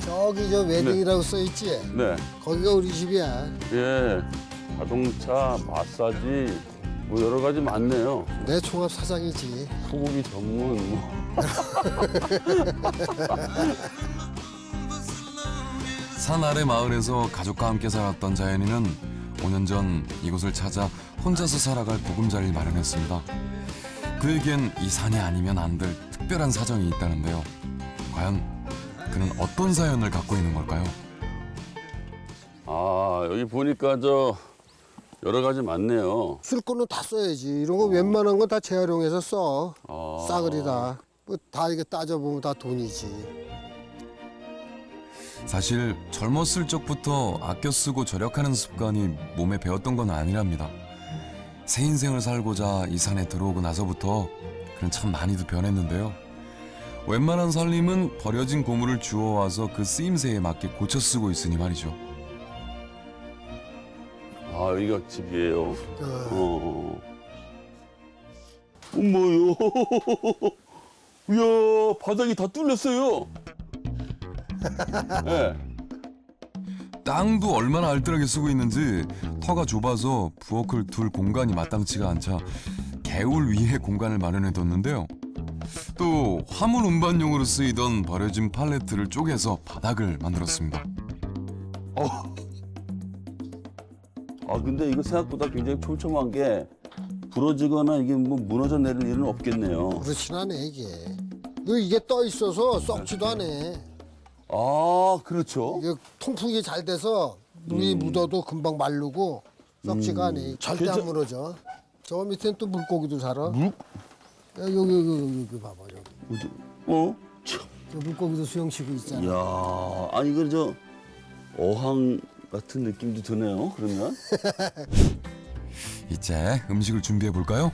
저기 저 웨딩이라고 써있지? 네. 거기가 우리 집이야. 예. 자동차, 마사지, 뭐 여러 가지 많네요. 내 총업 사장이지. 소고기 전문 뭐. 산 아래 마을에서 가족과 함께 살았던 자연이는 5년 전 이곳을 찾아 혼자서 살아갈 보금자리를 마련했습니다. 그에겐 이 산이 아니면 안 될 특별한 사정이 있다는데요. 과연 그는 어떤 사연을 갖고 있는 걸까요? 아, 여기 보니까 저 여러 가지 많네요. 쓸 거는 다 써야지. 이런 거 웬만한 건 다 재활용해서 써. 싸그리다. 뭐 다 이게 따져보면 다 돈이지. 사실 젊었을 적부터 아껴 쓰고 절약하는 습관이 몸에 배웠던 건 아니랍니다. 새 인생을 살고자 이 산에 들어오고 나서부터 그는 참 많이도 변했는데요. 웬만한 살림은 버려진 고물을 주워와서 그 쓰임새에 맞게 고쳐 쓰고 있으니 말이죠. 아, 여기가 집이에요. 뭐요? 이야, 바닥이 다 뚫렸어요. 네. 땅도 얼마나 알뜰하게 쓰고 있는지 터가 좁아서 부엌을 둘 공간이 마땅치가 않자 개울 위에 공간을 마련해뒀는데요. 또 화물 운반용으로 쓰이던 버려진 팔레트를 쪼개서 바닥을 만들었습니다. 아, 근데 이거 생각보다 굉장히 촘촘한 게 부러지거나 이게 뭐 무너져 내릴 일은 없겠네요. 그렇진 않네 이게. 이게 떠 있어서 썩지도 않네. 아, 그렇죠. 이게 통풍이 잘 돼서 물이 묻어도 금방 마르고 썩지가 않네. 절대 안 무너져. 저 밑에는 또 물고기도 살아. 여기 봐봐. 여기. 저 물고기도 수영 쉬고 있잖아. 이야, 아니 이거 저 어항 같은 느낌도 드네요, 그러면. 이제 음식을 준비해 볼까요?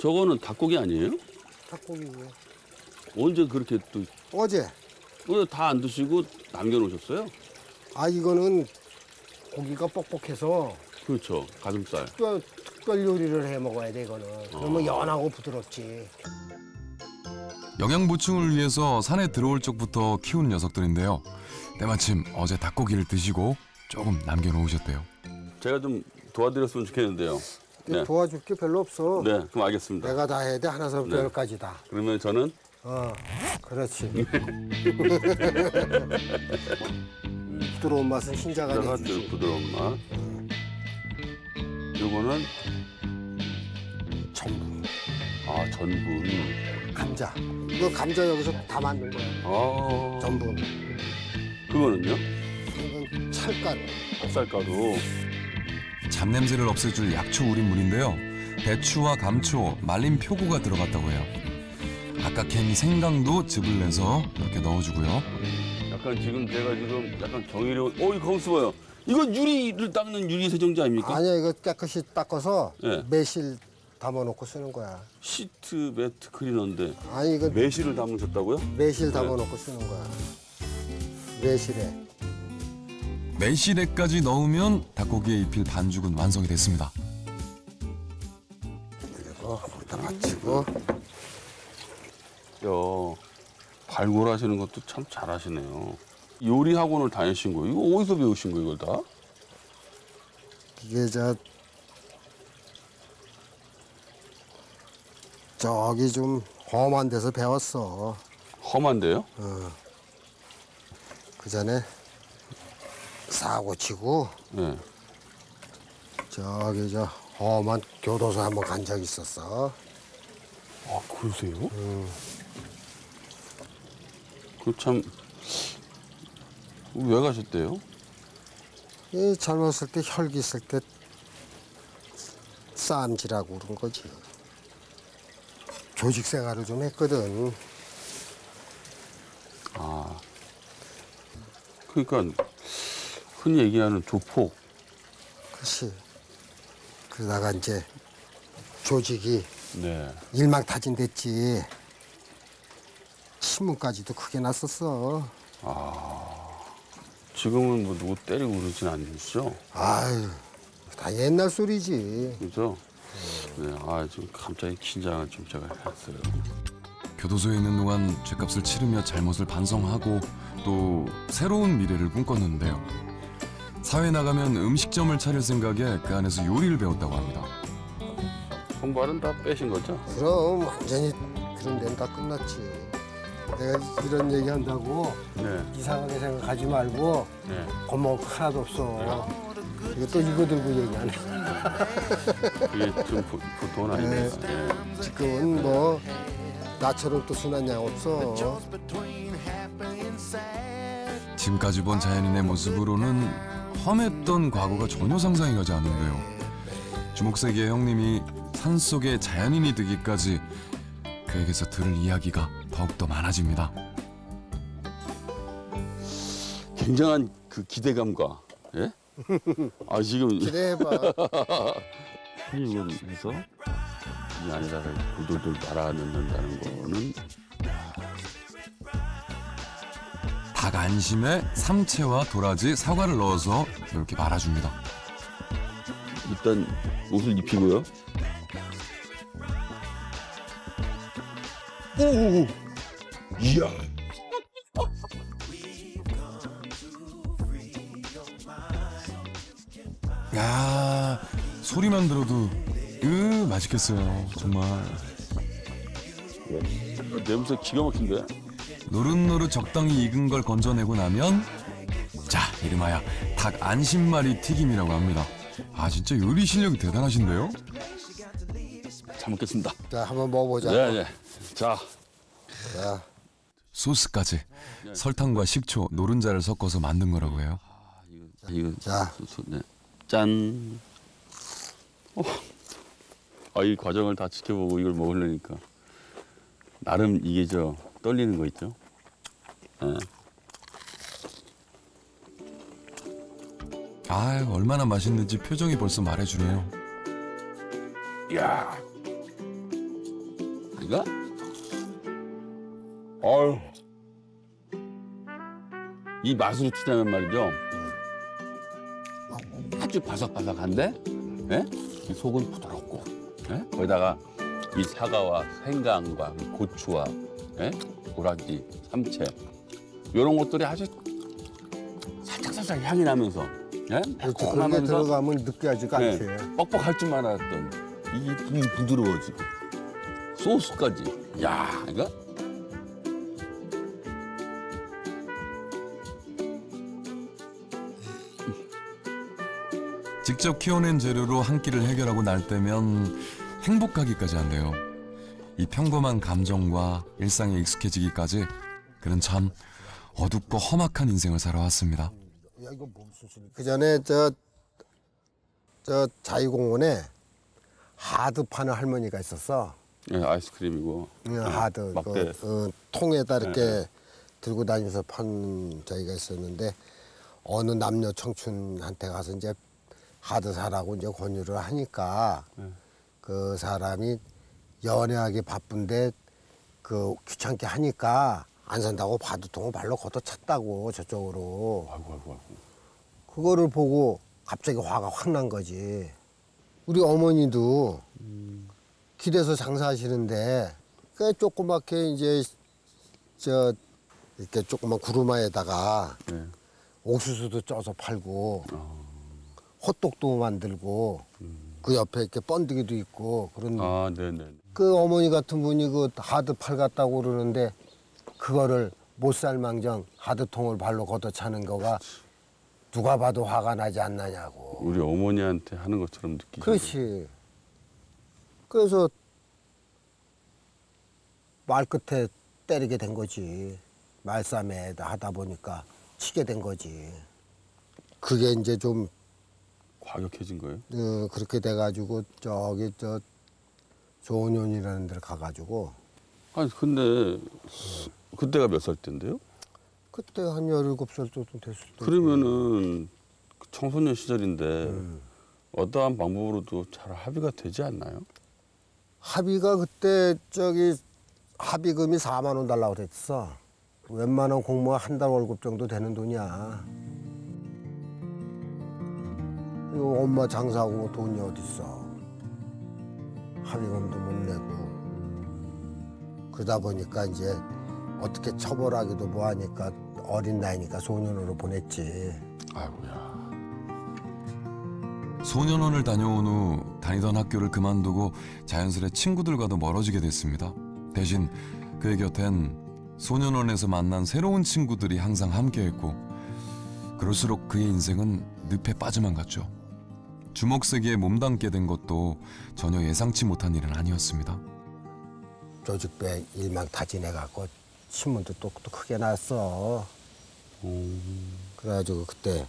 저거는 닭고기 아니에요? 닭고기고요. 언제 그렇게 또? 어제. 오늘 다 안 드시고 남겨놓으셨어요? 아, 이거는 고기가 뻑뻑해서. 그렇죠, 가슴살. 특별 요리를 해 먹어야 돼, 이거는. 그러면 연하고 부드럽지. 영양 보충을 위해서 산에 들어올 적부터 키우는 녀석들인데요. 때마침 어제 닭고기를 드시고 조금 남겨놓으셨대요. 제가 좀 도와드렸으면 좋겠는데요. 네. 도와줄 게 별로 없어. 네, 그럼 알겠습니다. 내가 다 해야 돼, 하나서부터 열까지 다. 그러면 저는? 그렇지. 부드러운 맛은 신자가 되지. 부드러운 맛. 요거는? 전분. 아, 전분. 감자. 이거 감자 여기서 다 만든 거야. 전분. 그거는요? 이건 찹쌀가루. 찹쌀가루. 잡냄새를 없애줄 약초 우린 물인데요. 배추와 감초, 말린 표고가 들어갔다고 해요. 아까 캔 생강도 즙을 내서 이렇게 넣어주고요. 약간 지금 제가 지금 약간 정의로운. 이거 가만 있어봐요. 이건 유리를 닦는 유리 세정제 아닙니까? 아니야, 이거 깨끗이 닦아서 매실 담아놓고 쓰는 거야. 시트 매트 클리너인데. 아니, 이거 매실을 담으셨다고요? 매실 담아놓고 쓰는 거야. 매실에. 매실액까지 넣으면 닭고기에 입힐 반죽은 완성이 됐습니다. 그리고 거기다 맞추고. 발굴하시는 것도 참 잘하시네요. 요리 학원을 다니신 거예요? 이거 어디서 배우신 거예요, 이걸 다? 이게 저기 좀 험한 데서 배웠어. 험한데요? 그 전에 사고 치고 저기 저 험한 교도소 한번 간 적이 있었어. 아, 그러세요? 그 참 왜 가셨대요? 예, 젊었을 때 혈기 있을 때 쌈질하고 그런 거지. 조직 생활을 좀 했거든. 아, 그러니까 흔히 얘기하는 조폭. 그렇지. 그러다가 이제 조직이 일망타진됐지. 신문까지도 크게 났었어. 아, 지금은 뭐 누구 때리고 그러진 않으시죠? 아유, 다 옛날 소리지. 그죠? 네, 아, 지금 갑자기 긴장을 좀 제가 했어요. 교도소에 있는 동안 죄값을 치르며 잘못을 반성하고 또 새로운 미래를 꿈꿨는데요. 사회 나가면 음식점을 차릴 생각에 그 안에서 요리를 배웠다고 합니다. 손발은 다 빼신 거죠? 그럼 완전히 그런 데는 다 끝났지. 내가 이런 얘기 한다고 네. 이상하게 생각하지 말고 네. 고마운 거 하나도 없어. 네. 이거 또 이거 들고 얘기하네. 그게 좀 보통 아니네요. 네. 지금은 뭐 나처럼 또 순한 양 없어. 지금까지 본 자연인의 모습으로는 험했던 과거가 전혀 상상이 가지 않는데요. 주목세기의 형님이 산속의 자연인이 되기까지 그에게서 들을 이야기가 더욱더 많아집니다. 굉장한 그 기대감과 예? 아 지금 기대해봐. 살리면서 이 안자를 구두들 말아넣는다는 거는 닭 안심에 삼채와 도라지, 사과를 넣어서 이렇게 말아줍니다. 일단 옷을 입히고요. 오오오! 이야! 야, 소리만 들어도 맛있겠어요, 정말. 냄새 기가 막힌데? 노릇노릇 적당히 익은 걸 건져내고 나면 자, 이름하여 닭 안심말이 튀김이라고 합니다. 아, 진짜 요리 실력이 대단하신데요? 잘 먹겠습니다. 자, 한번 먹어보자. 네, 네. 자. 자. 소스까지 설탕과 식초, 노른자를 섞어서 만든 거라고 해요. 아, 이거 자. 네. 짠. 아, 이 과정을 다 지켜보고 이걸 먹으려니까 나름 이게 저 떨리는 거 있죠? 네. 아, 얼마나 맛있는지 표정이 벌써 말해주네요. 야, 이거? 아유, 이 맛으로 치자면 말이죠. 아주 바삭바삭한데, 네? 이 속은 부드럽고. 네? 거기다가 이 사과와 생강과 고추와 네? 도라지, 삼채 이런 것들이 아주 살짝살짝 향이 나면서 네? 그렇게 들어가면 느끼하지가 네. 않지. 뻑뻑할 줄만 알았던 이게 부드러워지고 소스까지. 야, 이거 직접 키워낸 재료로 한 끼를 해결하고 날 때면 행복하기까지 한대요. 이 평범한 감정과 일상에 익숙해지기까지 그는 참 어둡고 험악한 인생을 살아왔습니다. 그전에 저 자유공원에 하드 파는 할머니가 있었어. 예, 아이스크림이고. 예, 하드. 막대. 통에다 이렇게 예. 들고 다니면서 파는 자기가 있었는데 어느 남녀 청춘한테 가서 이제 하드 사라고 이제 권유를 하니까 네. 그 사람이 연애하기 바쁜데 그 귀찮게 하니까 안 산다고 바두통을 발로 걷어찼다고 저쪽으로. 아이고. 그거를 보고 갑자기 화가 확 난 거지. 우리 어머니도 길에서 장사하시는데 꽤 조그맣게 이제 저 이렇게 조그만 구루마에다가 네. 옥수수도 쪄서 팔고. 호떡도 만들고 그 옆에 이렇게 번데기도 있고 그런. 아, 네네. 그 어머니 같은 분이 그 하드 팔갔다고 그러는데 그거를 못 살망정 하드통을 발로 걷어차는 거가 누가 봐도 화가 나지 않나냐고. 우리 어머니한테 하는 것처럼 느끼죠. 그렇지. 그래서 말 끝에 때리게 된 거지. 말싸움에 하다 보니까 치게 된 거지. 그게 이제 좀. 과격해진 거예요? 네, 그렇게 돼가지고 저기 저 조은현이라는 데를 가가지고. 아니 근데 그때가 몇 살 때인데요? 그때 한 17살 정도 됐을 때. 그러면은 청소년 시절인데 어떠한 방법으로도 잘 합의가 되지 않나요? 합의가 그때 저기 합의금이 4만 원 달라고 그랬어. 웬만한 공무원 한 달 월급 정도 되는 돈이야. 엄마 장사하고 뭐 돈이 어딨어. 합의금도 못 내고 그러다 보니까 이제 어떻게 처벌하기도 뭐하니까 어린 나이니까 소년원으로 보냈지. 아이고야. 소년원을 다녀온 후 다니던 학교를 그만두고 자연스레 친구들과도 멀어지게 됐습니다. 대신 그의 곁엔 소년원에서 만난 새로운 친구들이 항상 함께했고 그럴수록 그의 인생은 늪에 빠져만 갔죠. 주먹세기에 몸담게 된 것도 전혀 예상치 못한 일은 아니었습니다. 조직배 일망 다 지내갖고 신문도 또 크게 났어. 그래가지고 그때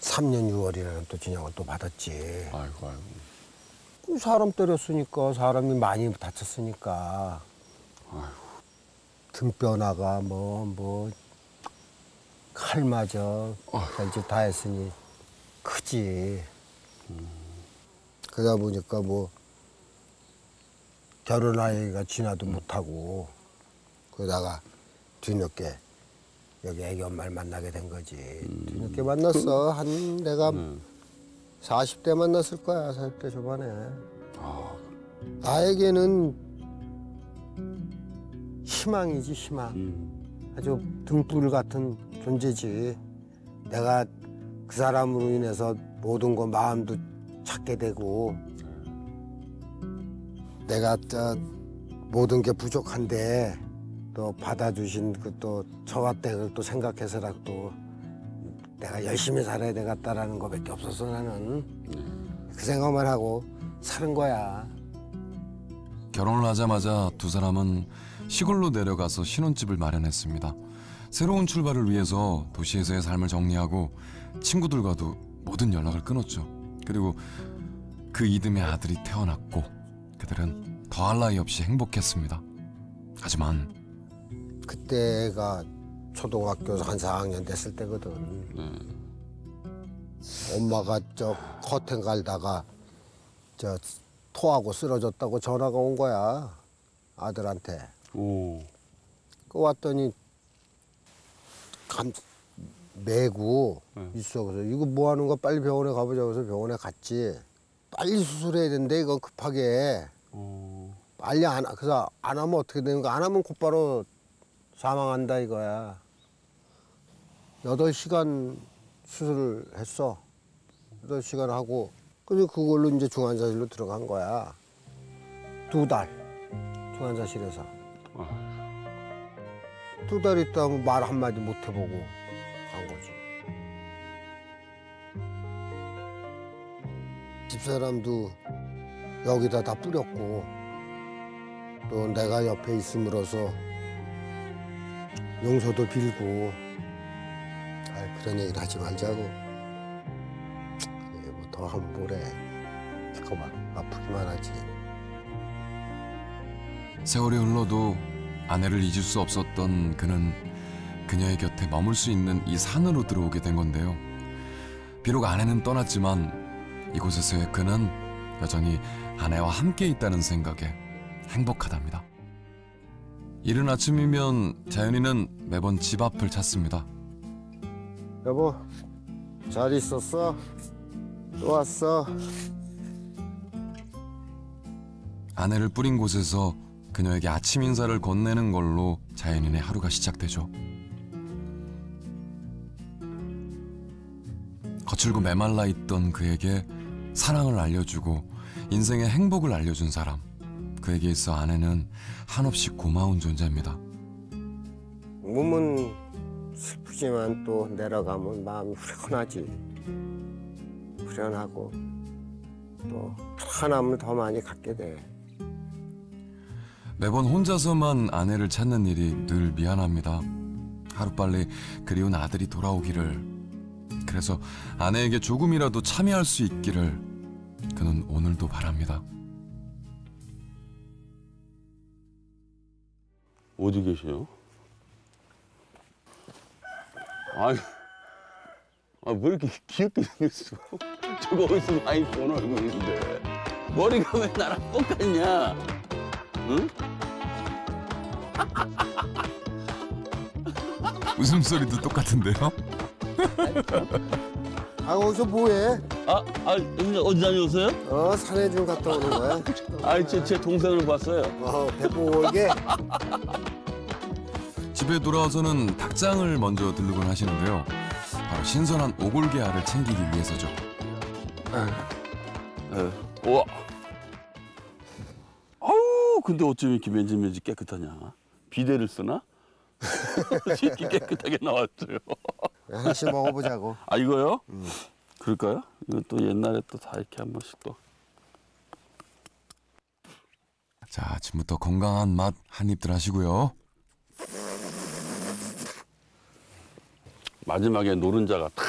3년 6월이라는 또 징역을 또 받았지. 아이고 아이고. 사람 때렸으니까 사람이 많이 다쳤으니까. 아이고. 등뼈나가 뭐 칼 맞아. 이제 다 했으니 크지. 그러다 보니까 뭐 결혼하기가 지나도 못하고 그러다가 뒤늦게 여기 애기 엄마를 만나게 된 거지. 뒤늦게 만났어. 한 내가 40대 만났을 거야. 40대 초반에. 아. 나에게는 희망이지 희망. 아주 등불 같은 존재지. 내가 그 사람으로 인해서 모든 거 마음도 찾게 되고 내가 모든 게 부족한데 또 받아주신 그 또 저와 댁을 또 생각해서라도 또 내가 열심히 살아야 되겠다라는 거밖에 없어서 나는 그 생각만 하고 사는 거야. 결혼을 하자마자 두 사람은 시골로 내려가서 신혼집을 마련했습니다. 새로운 출발을 위해서 도시에서의 삶을 정리하고 친구들과도 모든 연락을 끊었죠. 그리고 그 이듬해 아들이 태어났고 그들은 더할 나위 없이 행복했습니다. 하지만 그때가 초등학교 한 4학년 됐을 때거든. 엄마가 저 커튼 갈다가 저 토하고 쓰러졌다고 전화가 온 거야. 아들한테. 오. 그 왔더니 매고 있어. 그래서 이거 뭐 하는 거 빨리 병원에 가보자고 해서 병원에 갔지. 빨리 수술해야 된대 이거 급하게. 오. 빨리 그래서 안 하면 어떻게 되는 거야. 안 하면 곧바로 사망한다 이거야. 8시간 수술을 했어. 8시간 하고 그래서 그걸로 이제 중환자실로 들어간 거야. 2달 중환자실에서. 2달 있다 하면 말 한마디 못 해보고 간 거지. 집사람도 여기다 다 뿌렸고 또 내가 옆에 있음으로써 용서도 빌고. 아, 그런 얘기를 하지 말자고. 그게 뭐 더 하면 뭐래. 잠깐만 아프기만 하지. 세월이 흘러도 아내를 잊을 수 없었던 그는 그녀의 곁에 머물 수 있는 이 산으로 들어오게 된 건데요. 비록 아내는 떠났지만 이곳에서의 그는 여전히 아내와 함께 있다는 생각에 행복하답니다. 이른 아침이면 자연이는 매번 집 앞을 찾습니다. 여보, 잘 있었어? 또 왔어? 아내를 뿌린 곳에서 그녀에게 아침 인사를 건네는 걸로 자연인의 하루가 시작되죠. 거칠고 메말라 있던 그에게 사랑을 알려주고 인생의 행복을 알려준 사람. 그에게 있어 아내는 한없이 고마운 존재입니다. 몸은 슬프지만 또 내려가면 마음이 후련하지. 후련하고 또 편안함을 더 많이 갖게 돼. 매번 혼자서만 아내를 찾는 일이 늘 미안합니다. 하루빨리 그리운 아들이 돌아오기를, 그래서 아내에게 조금이라도 참여할 수 있기를 그는 오늘도 바랍니다. 어디 계세요? 왜 이렇게 귀엽게 생겼어? 저거 어디서 많이 본 얼굴인데 머리가 왜 나랑 똑같냐? 응? 웃음소리도 똑같은데요? 아, 어디서 뭐해? 어디 다녀오세요? 산에 좀 갔다 오는 거야. 제 동생을 봤어요. 배포 올게. 집에 돌아와서는 닭장을 먼저 들르곤 하시는데요. 바로 신선한 오골계알을 챙기기 위해서죠. 우와. 아우, 근데 어쩜 이렇게 맨지맨지 깨끗하냐? 비데를 쓰나? 이렇게 깨끗하게 나왔어요. 하나씩 먹어보자고. 아, 이거요? 그럴까요? 이건 또 옛날에 또 다 이렇게 한 번씩 또. 자, 아침부터 건강한 맛 한 입들 하시고요. 마지막에 노른자가 탁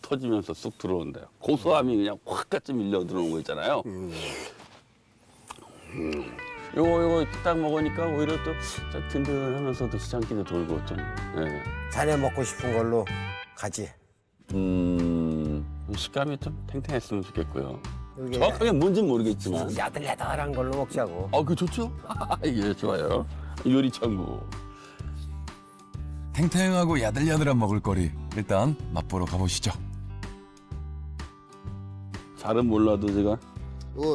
터지면서 쑥 들어온대요. 고소함이 그냥 확같이 밀려 들어온 거 있잖아요. 요거 딱 먹으니까 오히려 또 든든하면서도 시장길에 돌고 좀. 예. 자네 먹고 싶은 걸로 가지. 식감이 좀 탱탱했으면 좋겠고요. 정확하게 뭔진 모르겠지만 야들야들한 걸로 먹자고. 그 좋죠? 예, 좋아요. 요리 천국. 탱탱하고 야들야들한 먹을거리 일단 맛보러 가보시죠. 잘은 몰라도 제가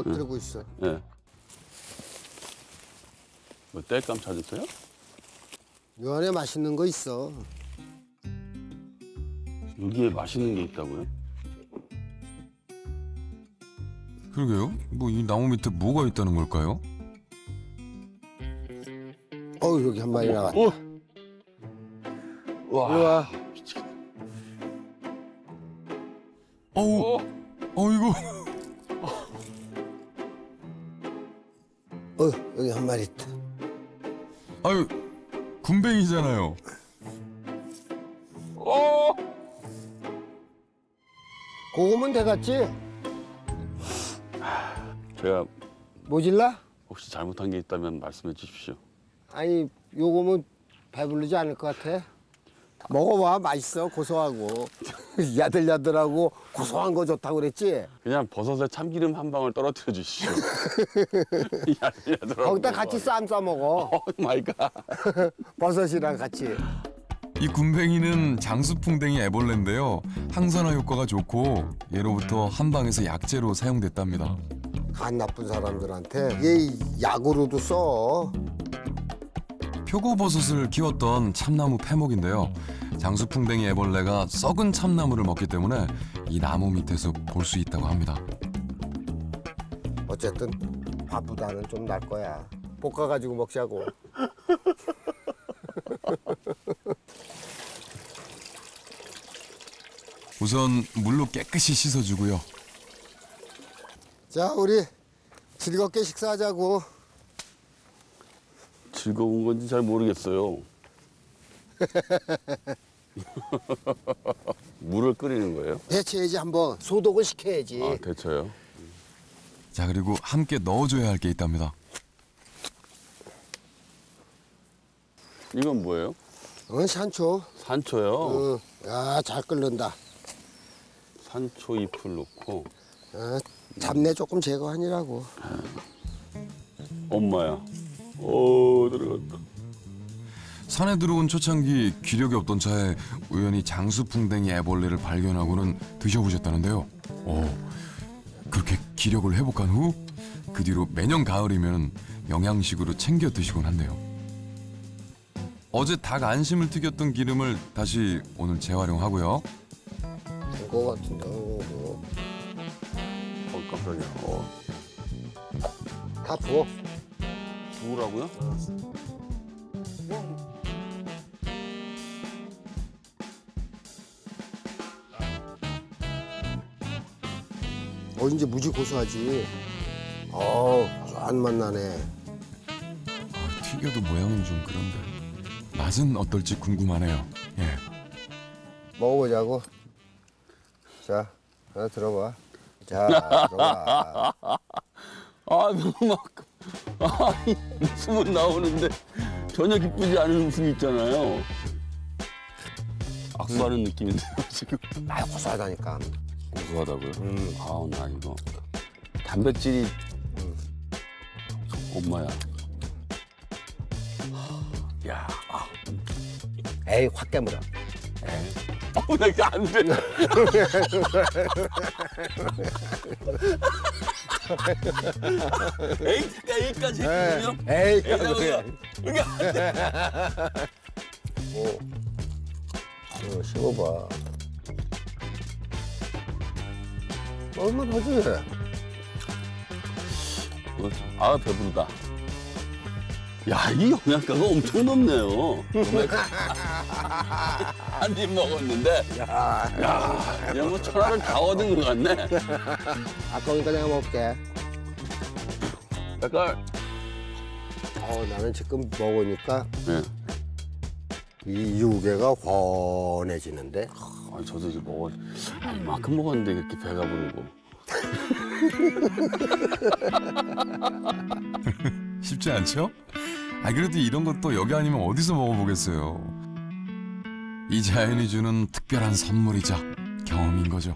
들고 있어. 예. 뭐 땔감 찾으세요? 요 안에 맛있는 거 있어. 여기에 맛있는 게 있다고요? 그러게요. 뭐 이 나무 밑에 뭐가 있다는 걸까요? 여기 한 마리 나왔다. 우와. 미치겠다. 이거. 여기 한 마리 있다. 아유, 군뱅이잖아요. 고구마는 돼갔지? 제가 모질라? 혹시 잘못한 게 있다면 말씀해 주십시오. 아니, 요거면 배부르지 않을 것 같아. 먹어봐, 맛있어, 고소하고. 야들야들하고 고소한 거 좋다고 그랬지? 그냥 버섯에 참기름 한 방울 떨어뜨려 주시죠. 야들야들하고. 거기다 같이 쌈 싸먹어. 마이 갓. 버섯이랑 같이. 이 군뱅이는 장수풍뎅이 애벌레인데요. 항산화 효과가 좋고 예로부터 한방에서 약재로 사용됐답니다. 간 나쁜 사람들한테 얘 약으로도 써. 표고버섯을 키웠던 참나무 패목인데요. 장수풍뎅이 애벌레가 썩은 참나무를 먹기 때문에 이 나무 밑에서 볼 수 있다고 합니다. 어쨌든 밥보다는 좀 날 거야. 볶아가지고 먹자고. 우선 물로 깨끗이 씻어주고요. 자, 우리 즐겁게 식사하자고. 즐거운 건지 잘 모르겠어요. 물을 끓이는 거예요? 데쳐야지, 한번. 소독을 시켜야지. 데쳐요? 자, 그리고 함께 넣어줘야 할 게 있답니다. 이건 뭐예요? 이건 산초. 산초요? 잘 끓는다. 산초 잎을 넣고. 잡내 조금 제거하니라고. 엄마야. 들어갔다. 산에 들어온 초창기 기력이 없던 차에 우연히 장수풍뎅이 애벌레를 발견하고는 드셔보셨다는데요. 그렇게 기력을 회복한 후 그 뒤로 매년 가을이면 영양식으로 챙겨 드시곤 한대요. 어제 닭 안심을 튀겼던 기름을 다시 오늘 재활용하고요. 될 것 같은데. 깜짝이야. 다 부어. 부으라고요? 이제 무지 고소하지. 안 맛나네. 튀겨도 모양은 좀 그런데 맛은 어떨지 궁금하네요. 예. 먹어보자고. 자, 하나 들어봐. 자, 들어봐. 너무 막. 웃음은 나오는데 전혀 기쁘지 않은 웃음이 있잖아요. 악수하는 느낌인데요, 지금. 고소하다니까. 고소하다고요? 나 이거. 단백질이. 엄마야. 야. 확 깨물어. 어우, 나 이게 안 돼. A니까 A까지 했거든요? A까지 했거든요? 이게 안 돼. 뭐, 이거 씹어봐. 얼마나지? 아, 배부르다. 야, 이 영양가가 엄청 높네요. 한 입 먹었는데, 야, 그냥 뭐 천하를 다 얻은 것 같네. 아까우니까 내가 먹을게. 색깔. 나는 지금 먹으니까 네. 이 유괴가 훤해지는데. 아, 저도 이제 이만큼 먹었는데 이렇게 배가 부르고. 쉽지 않죠? 아, 그래도 이런 것도 여기 아니면 어디서 먹어보겠어요. 이 자연이 주는 특별한 선물이자 경험인 거죠.